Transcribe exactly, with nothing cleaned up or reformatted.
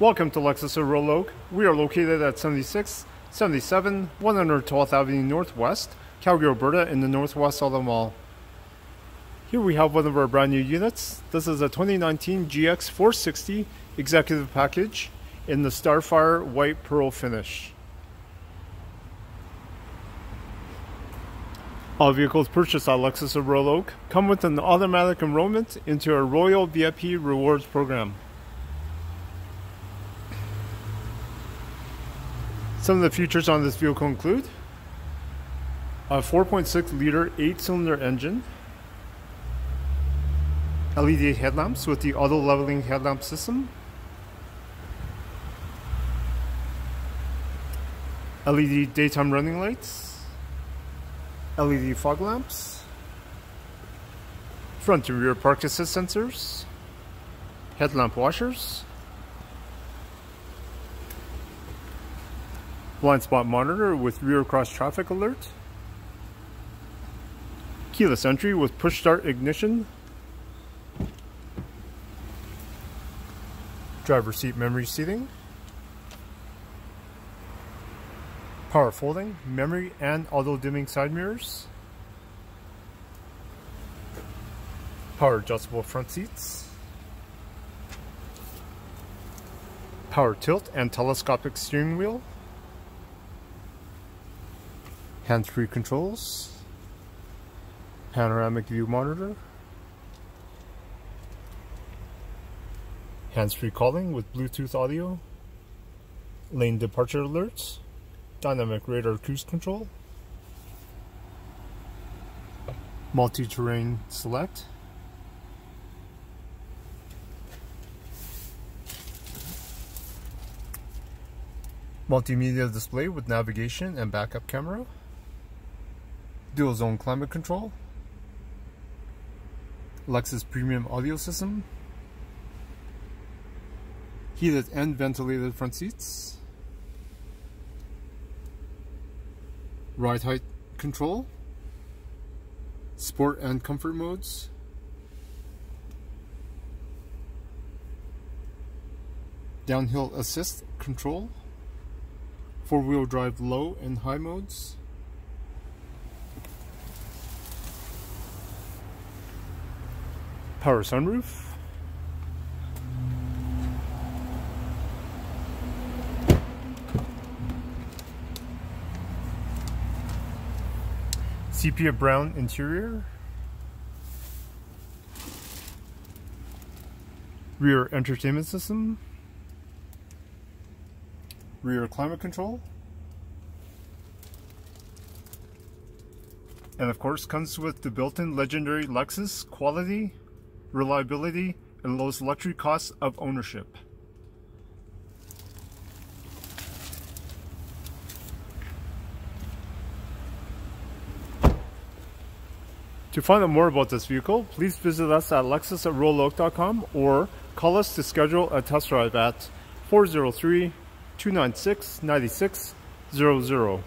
Welcome to Lexus of Royal Oak. We are located at seventy-six, seventy-seven, one hundred twelfth Avenue Northwest, Calgary, Alberta, in the Northwest Auto Mall. Here we have one of our brand new units. This is a twenty nineteen G X four sixty Executive Package in the Starfire White Pearl finish. All vehicles purchased at Lexus of Royal Oak come with an automatic enrollment into our Royal V I P Rewards program. Some of the features on this vehicle include a four point six liter eight cylinder engine, L E D headlamps with the auto leveling headlamp system, L E D daytime running lights, L E D fog lamps, front and rear park assist sensors, headlamp washers, blind spot monitor with rear cross traffic alert, keyless entry with push start ignition, driver seat memory seating, power folding, memory and auto dimming side mirrors, power adjustable front seats, power tilt and telescopic steering wheel, hands-free controls, panoramic view monitor, hands-free calling with Bluetooth audio, lane departure alerts, dynamic radar cruise control, multi-terrain select, multimedia display with navigation and backup camera, dual zone climate control, Lexus premium audio system, heated and ventilated front seats, ride height control, sport and comfort modes, downhill assist control, four-wheel drive low and high modes, power sunroof, sepia brown interior, rear entertainment system, rear climate control, and of course comes with the built-in legendary Lexus quality, reliability, and lowest luxury costs of ownership. To find out more about this vehicle, please visit us at lexus at royal oak dot com or call us to schedule a test drive at four zero three, two nine six, nine six zero zero.